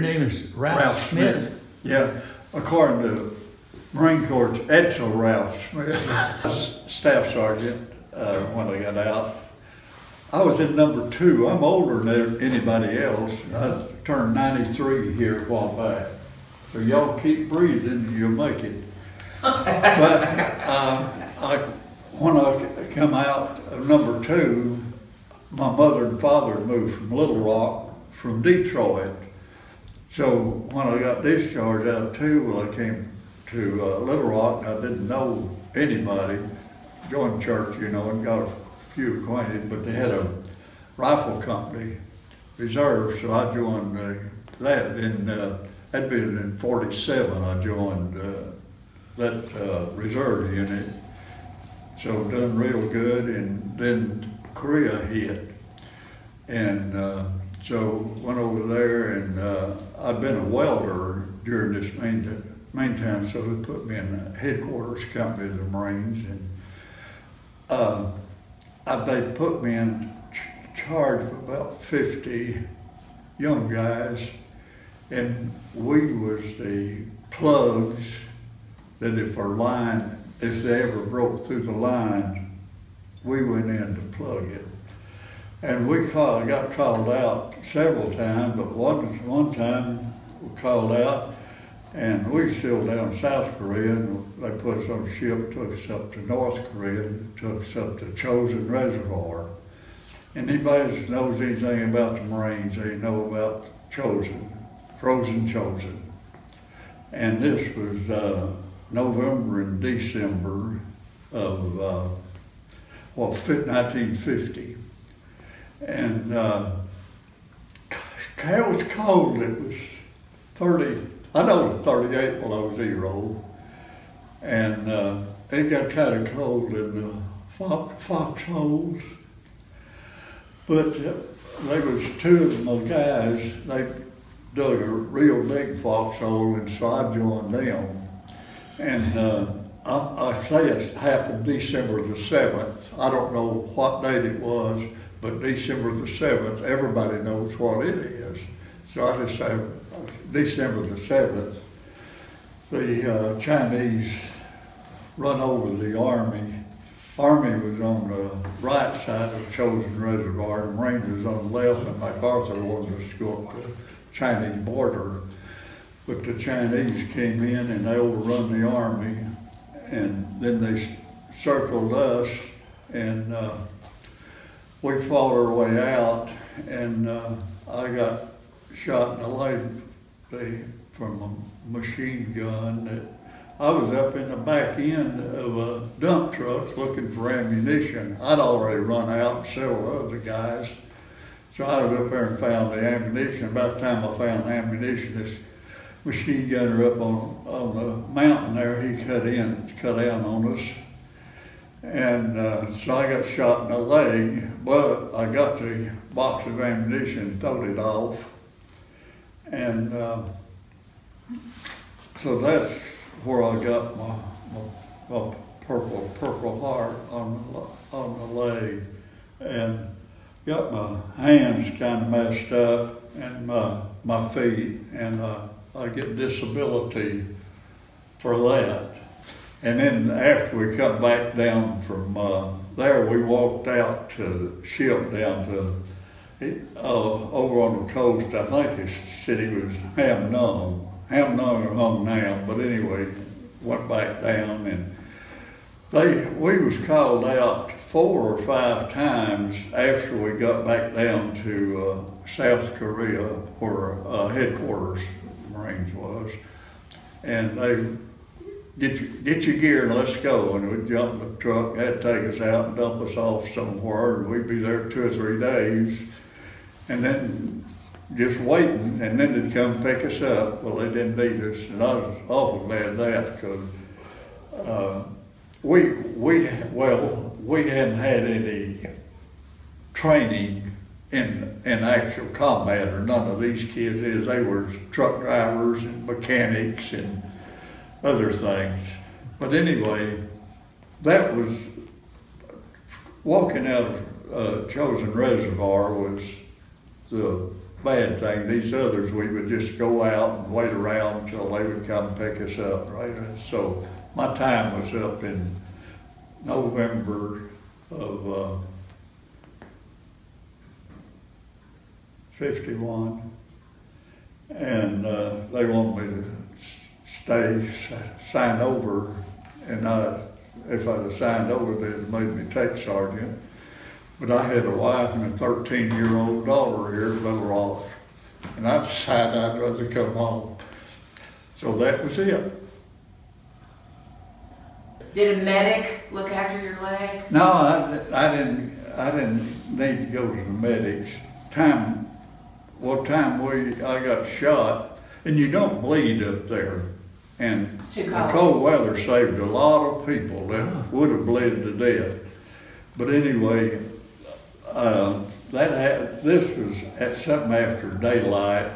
Your name is Ralph Smith? Yeah, according to Marine Corps, Edsel Ralph Smith, Staff Sergeant, when I got out. I was in number 2. I'm older than anybody else. I turned 93 here a while back. So y'all keep breathing, you'll make it. But when I come out of number 2, my mother and father moved from Little Rock, from Detroit. So when I got discharged out of 2, I came to Little Rock, and I didn't know anybody. Joined church, you know, and got a few acquainted, but they had a rifle company, reserve, so I joined that. And that'd been in 47, I joined that reserve unit. So done real good, and then Korea hit. And so went over there, and I'd been a welder during this meantime, so they put me in the headquarters company of the Marines, and they put me in charge of about 50 young guys, and we was the plugs that if our line, if they ever broke through the line, we went in to plug it. And we got called out several times, but one time we called out, and we were still down in South Korea, and they put us on a ship, took us up to North Korea, and took us up to Chosin Reservoir. And anybody that knows anything about the Marines, they know about Chosin, Frozen Chosin. And this was November and December of 1950. And it was cold. It was 30. I know it was 38 when I was 0, and it got kind of cold in the foxholes. But there was 2 of my guys. They dug a real big foxhole, and so I joined them. And I say it happened December the 7th. I don't know what date it was. But December the 7th, everybody knows what it is. So I just say December the 7th, the Chinese run over the Army. Army was on the right side of Chosin Reservoir, and Marine was on the left, and MacArthur wanted to escort the Chinese border. But the Chinese came in and they overrun the Army, and then they circled us, and we fought our way out, and I got shot in the leg from a machine gun. I was up in the back end of a dump truck looking for ammunition. I'd already run out, several other guys. So I was up there and found the ammunition. By the time I found the ammunition, this machine gunner up on the mountain there, he cut down on us. And so I got shot in the leg, but I got the box of ammunition, throwed it off. And so that's where I got my purple heart on the leg. And got my hands kind of messed up, and my feet, and I get disability for that. And then after we come back down from there, we walked out to the ship down to, over on the coast, I think the city was Ham-Nung. Ham-Nung or Hung Nam, but anyway, went back down, and we was called out 4 or 5 times after we got back down to South Korea, where headquarters Marines was, and they, get your gear and let's go. And we'd jump in the truck, that'd take us out and dump us off somewhere, and we'd be there 2 or 3 days, and then just waiting, and then they'd come pick us up. Well, they didn't need us, and I was awful glad of that, because we hadn't had any training in actual combat, or none of these kids is. They were truck drivers and mechanics and other things. But anyway, that was, walking out of Chosin Reservoir was the bad thing. These others, we would just go out and wait around until they would come pick us up, right? So my time was up in November of 51, and they wanted me to stay, sign over, and if I'd have signed over, they'd have made me take sergeant. But I had a wife and a 13-year-old daughter here at Little Rock, and I decided I'd rather come home. So that was it. Did a medic look after your leg? No, I didn't need to go to the medics. I got shot, and you don't bleed up there. And the cold weather saved a lot of people that would have bled to death. But anyway, this was at something after daylight.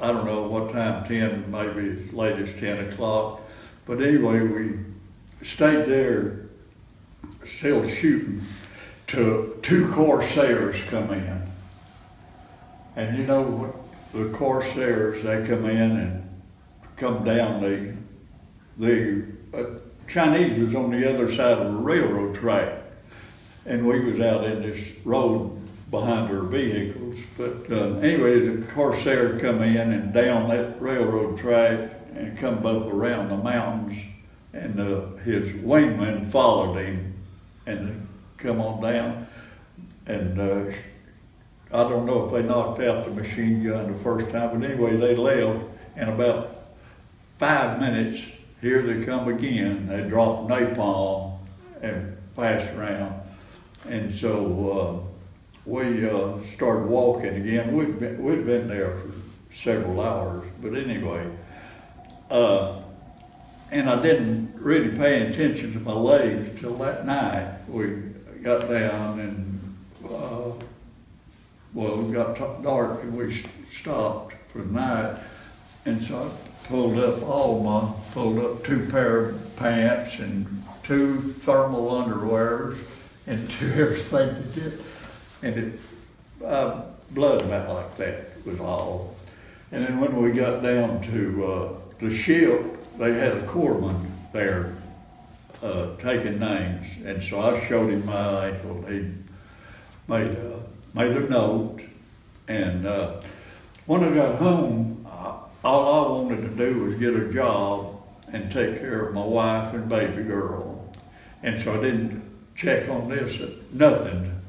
I don't know what time, 10, maybe latest 10 o'clock. But anyway, we stayed there, still shooting, till two Corsairs come in. And you know what, the Corsairs, they come in and come down the Chinese was on the other side of the railroad track. And we was out in this road behind our vehicles. But anyway, the Corsair come in and down that railroad track and come up around the mountains, and his wingman followed him and come on down. And I don't know if they knocked out the machine gun the first time, but anyway, they left. And about 5 minutes, here they come again. They dropped napalm and passed around. And so we started walking again. We'd been there for several hours, but anyway. And I didn't really pay attention to my legs till that night. We got down and, it got dark and we stopped for the night. And so I pulled up two pair of pants and two thermal underwears, and do everything to get, and blood about like that was all. And then when we got down to the ship, they had a corpsman there taking names, and so I showed him my ankle. He made a note, and when I got home, all I wanted to do was get a job and take care of my wife and baby girl, and so I didn't check on this, nothing.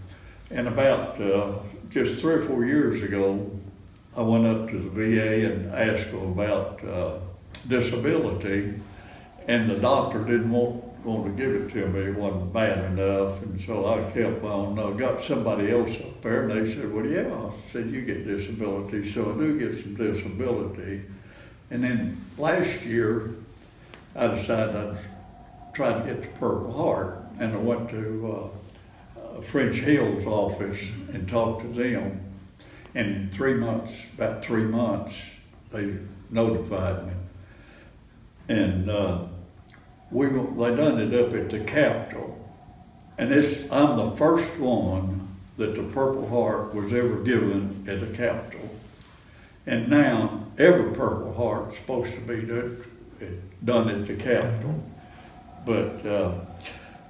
And about just 3 or 4 years ago, I went up to the VA and asked them about disability, and the doctor didn't want to give it to me. It wasn't bad enough, and so I kept on. I got somebody else up there, and they said, well, yeah, I said, you get disability. So I do get some disability. And then last year, I decided I'd try to get the Purple Heart. And I went to French Hills office and talked to them. And about three months, they notified me. And they done it up at the Capitol. And I'm the first one that the Purple Heart was ever given at the Capitol. And now every Purple Heart's supposed to be done at the Capitol. But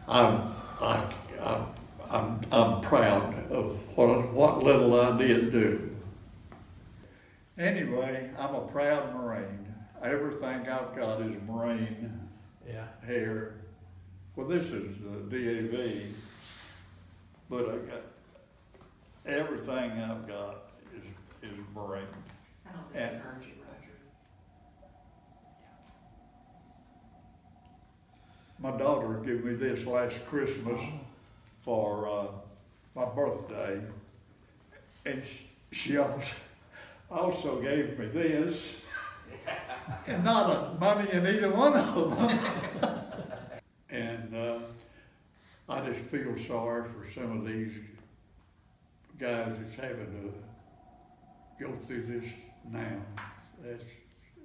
I'm proud of what little I did do. Anyway, I'm a proud Marine. Everything I've got is Marine hair. Well, this is the DAV, but everything I've got is Marine. I don't think I've heard you. My daughter gave me this last Christmas for my birthday, and she also gave me this, and not money in either one of them. And I just feel sorry for some of these guys that's having to go through this now.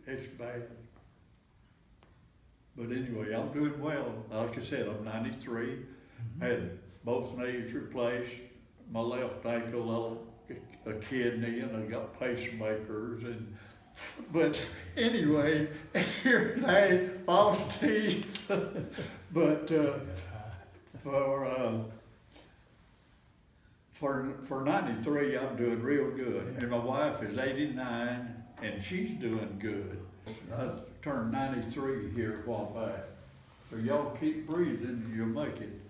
It's bad. But anyway, I'm doing well. Like I said, I'm 93. Mm-hmm. Had both knees replaced, my left ankle a kidney and I got pacemakers. And but anyway, hearing aid, false teeth. But for 93, I'm doing real good. And my wife is 89, and she's doing good. I turned 93 here a while back. So y'all keep breathing, you'll make it.